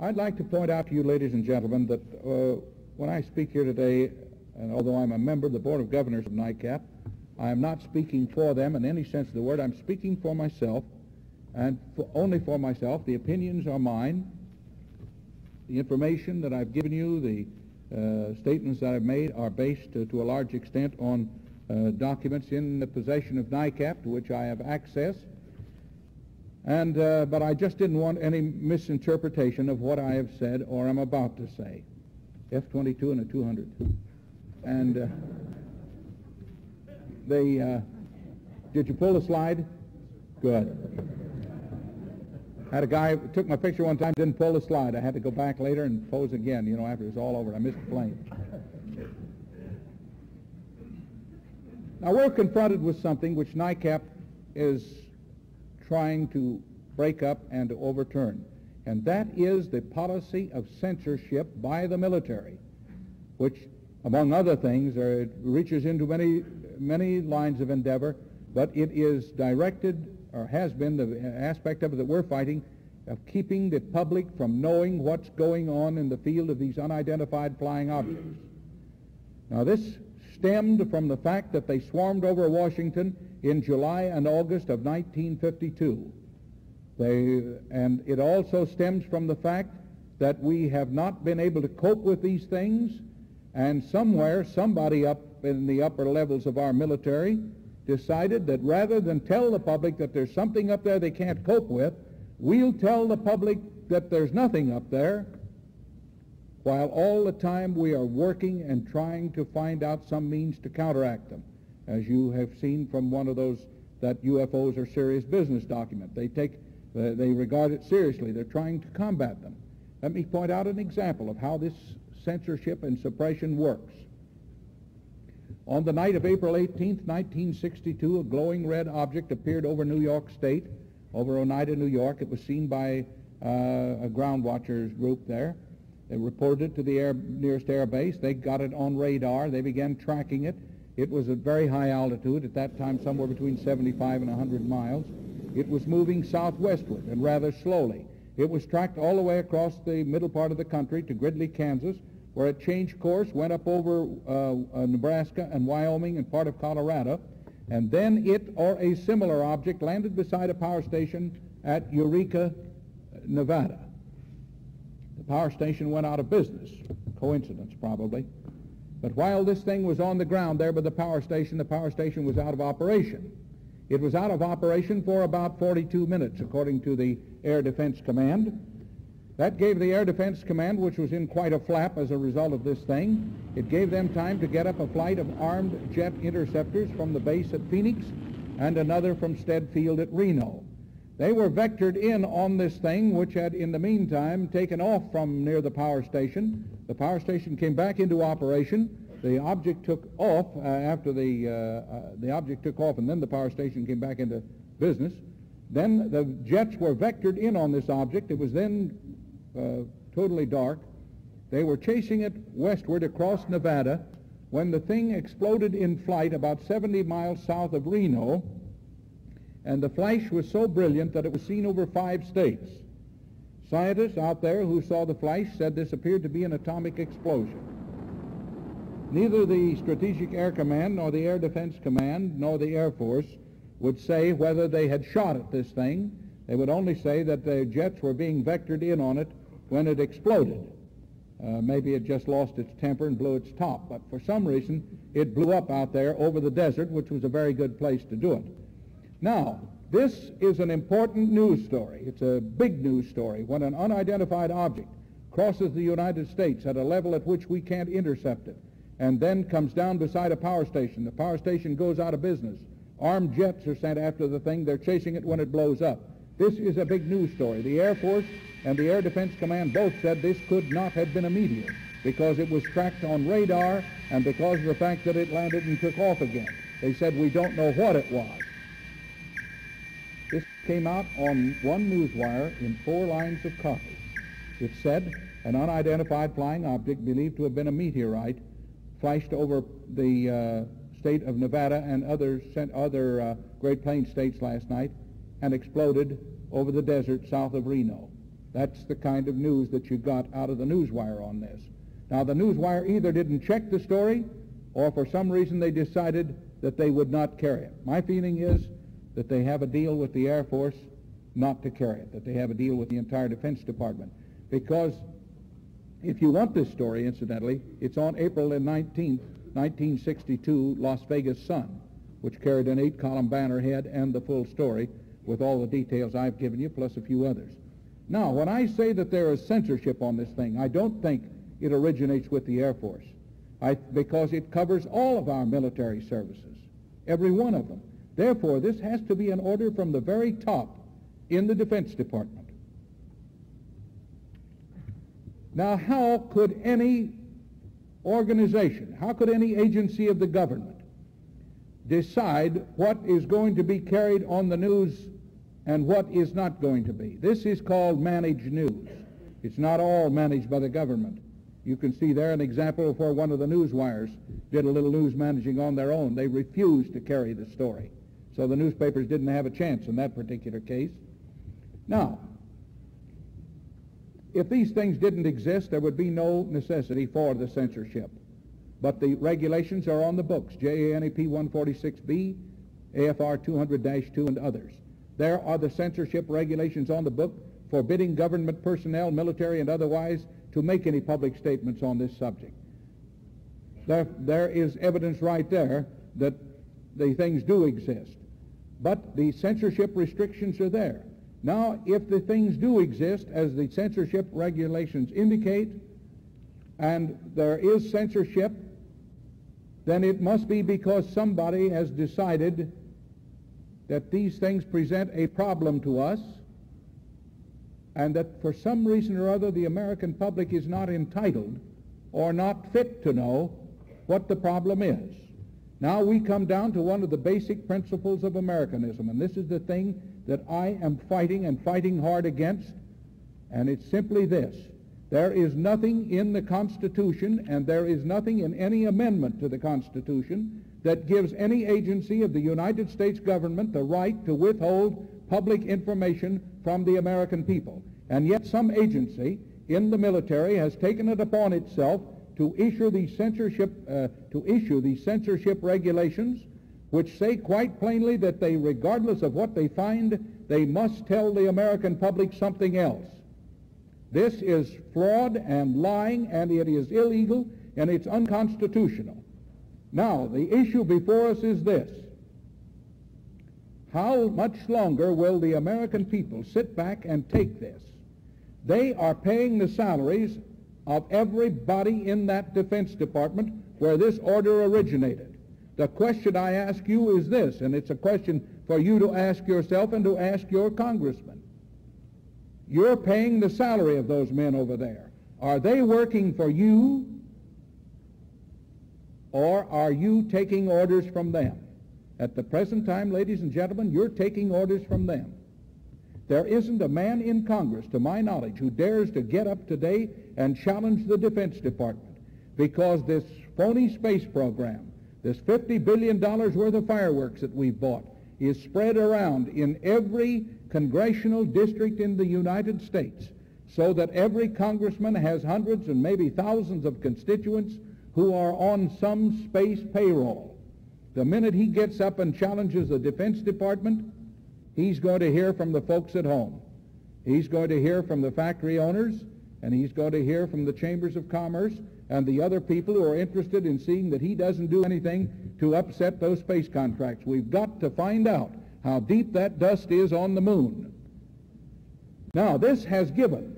I'd like to point out to you, ladies and gentlemen, that when I speak here today, and although I'm a member of the Board of Governors of NICAP, I am not speaking for them in any sense of the word. I'm speaking for myself, and only for myself. The opinions are mine. The information that I've given you, the statements that I've made are based to a large extent on documents in the possession of NICAP, to which I have access. And, but I just didn't want any misinterpretation of what I have said or am about to say. F-22 and a 200. And did you pull the slide? Good. Had a guy took my picture one time, didn't pull the slide. I had to go back later and pose again, you know, after it was all over. I missed the plane. Now, we're confronted with something which NICAP is trying to break up and to overturn, and that is the policy of censorship by the military, which, among other things, it reaches into many, many lines of endeavor, but it is directed, or has been the aspect of it that we're fighting, of keeping the public from knowing what's going on in the field of these unidentified flying objects. Now, this stemmed from the fact that they swarmed over Washington in July and August of 1952. And it also stems from the fact that we have not been able to cope with these things, and somewhere, somebody up in the upper levels of our military decided that rather than tell the public that there's something up there they can't cope with, we'll tell the public that there's nothing up there, while all the time we are working and trying to find out some means to counteract them. As you have seen from one of those, that UFOs are serious business document. They regard it seriously. They're trying to combat them. Let me point out an example of how this censorship and suppression works. On the night of April 18th, 1962, a glowing red object appeared over New York State, over Oneida, New York. It was seen by a ground watchers group there. They reported it to the nearest air base. They got it on radar. They began tracking it. It was at very high altitude, at that time somewhere between 75 and 100 miles. It was moving southwestward and rather slowly. It was tracked all the way across the middle part of the country to Gridley, Kansas, where it changed course, went up over Nebraska and Wyoming and part of Colorado, and then it or a similar object landed beside a power station at Eureka, Nevada. The power station went out of business, coincidence probably. But while this thing was on the ground there by the power station was out of operation. It was out of operation for about 42 minutes, according to the Air Defense Command. That gave the Air Defense Command, which was in quite a flap as a result of this thing, it gave them time to get up a flight of armed jet interceptors from the base at Phoenix and another from Stead Field at Reno. They were vectored in on this thing, which had, in the meantime, taken off from near the power station. The power station came back into operation. The object took off after the object took off, and then the power station came back into business. Then the jets were vectored in on this object. It was then totally dark. They were chasing it westward across Nevada when the thing exploded in flight about 70 miles south of Reno, and the flash was so brilliant that it was seen over 5 states. Scientists out there who saw the flash said this appeared to be an atomic explosion. Neither the Strategic Air Command, nor the Air Defense Command, nor the Air Force would say whether they had shot at this thing. They would only say that their jets were being vectored in on it when it exploded. Maybe it just lost its temper and blew its top, but for some reason it blew up out there over the desert, which was a very good place to do it. Now, this is an important news story. It's a big news story when an unidentified object crosses the United States at a level at which we can't intercept it, and then comes down beside a power station. The power station goes out of business. Armed jets are sent after the thing. They're chasing it when it blows up. This is a big news story. The Air Force and the Air Defense Command both said this could not have been a meteor because it was tracked on radar and because of the fact that it landed and took off again. They said we don't know what it was. This came out on one newswire in 4 lines of copy. It said, an unidentified flying object believed to have been a meteorite flashed over the state of Nevada and other Great Plains states last night and exploded over the desert south of Reno. That's the kind of news that you got out of the newswire on this. Now, the newswire either didn't check the story, or for some reason they decided that they would not carry it. My feeling is that they have a deal with the Air Force not to carry it, that they have a deal with the entire Defense Department. Because if you want this story, incidentally, it's on April the 19th, 1962, Las Vegas Sun, which carried an 8-column banner head and the full story with all the details I've given you, plus a few others. Now, when I say that there is censorship on this thing, I don't think it originates with the Air Force, because it covers all of our military services, every one of them. Therefore, this has to be an order from the very top in the Defense Department. Now, how could any organization, how could any agency of the government decide what is going to be carried on the news and what is not going to be? This is called managed news. It's not all managed by the government. You can see there an example of where one of the newswires did a little news managing on their own. They refused to carry the story. So the newspapers didn't have a chance in that particular case. Now, if these things didn't exist, there would be no necessity for the censorship. But the regulations are on the books, JANAP 146B, AFR 200-2, and others. There are the censorship regulations on the book forbidding government personnel, military and otherwise, to make any public statements on this subject. There is evidence right there that the things do exist. But the censorship restrictions are there. Now, if the things do exist, as the censorship regulations indicate, and there is censorship, then it must be because somebody has decided that these things present a problem to us, and that for some reason or other the American public is not entitled or not fit to know what the problem is. Now we come down to one of the basic principles of Americanism, and this is the thing that I am fighting and fighting hard against, and it's simply this. There is nothing in the Constitution, and there is nothing in any amendment to the Constitution that gives any agency of the United States government the right to withhold public information from the American people. And yet some agency in the military has taken it upon itself to issue these censorship, regulations, which say quite plainly that they, regardless of what they find, they must tell the American public something else. This is fraud and lying, and it is illegal, and it's unconstitutional. Now, the issue before us is this. How much longer will the American people sit back and take this? They are paying the salaries of everybody in that Defense Department where this order originated. The question I ask you is this, and it's a question for you to ask yourself and to ask your congressman. You're paying the salary of those men over there. Are they working for you, or are you taking orders from them? At the present time, ladies and gentlemen, you're taking orders from them. There isn't a man in Congress, to my knowledge, who dares to get up today and challenge the Defense Department, because this phony space program, this $50 billion worth of fireworks that we've bought, is spread around in every congressional district in the United States, so that every congressman has hundreds and maybe thousands of constituents who are on some space payroll. The minute he gets up and challenges the Defense Department, he's going to hear from the folks at home. He's going to hear from the factory owners, and he's going to hear from the chambers of commerce and the other people who are interested in seeing that he doesn't do anything to upset those space contracts. We've got to find out how deep that dust is on the moon. Now, this has given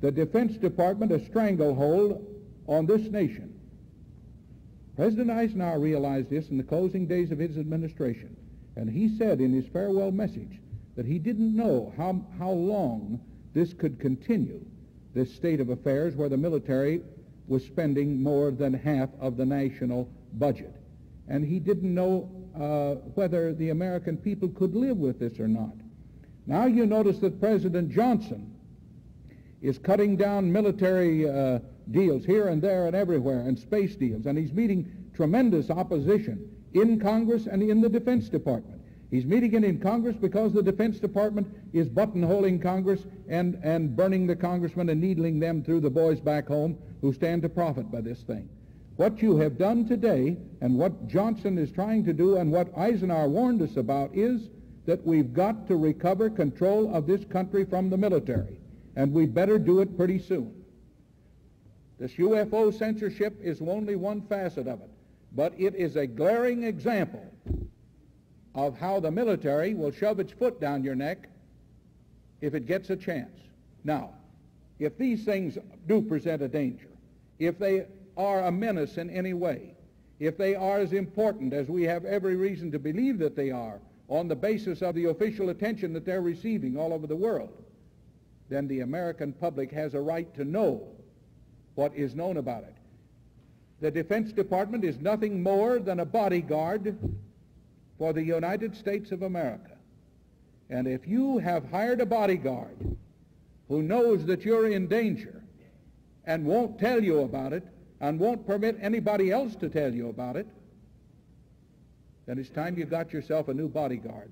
the Defense Department a stranglehold on this nation. President Eisenhower realized this in the closing days of his administration, and he said in his farewell message that he didn't know how long this could continue, this state of affairs where the military was spending more than half of the national budget. And he didn't know whether the American people could live with this or not. Now you notice that President Johnson is cutting down military deals here and there and everywhere, and space deals, and he's meeting tremendous opposition in Congress and in the Defense Department. He's meeting it in Congress because the Defense Department is buttonholing Congress and burning the congressmen and needling them through the boys back home who stand to profit by this thing. What you have done today and what Johnson is trying to do and what Eisenhower warned us about is that we've got to recover control of this country from the military, and we better do it pretty soon. This UFO censorship is only one facet of it, but it is a glaring example of how the military will shove its foot down your neck if it gets a chance. Now, if these things do present a danger, if they are a menace in any way, if they are as important as we have every reason to believe that they are on the basis of the official attention that they're receiving all over the world, then the American public has a right to know what is known about it. The Defense Department is nothing more than a bodyguard for the United States of America. And if you have hired a bodyguard who knows that you're in danger and won't tell you about it and won't permit anybody else to tell you about it, then it's time you got yourself a new bodyguard.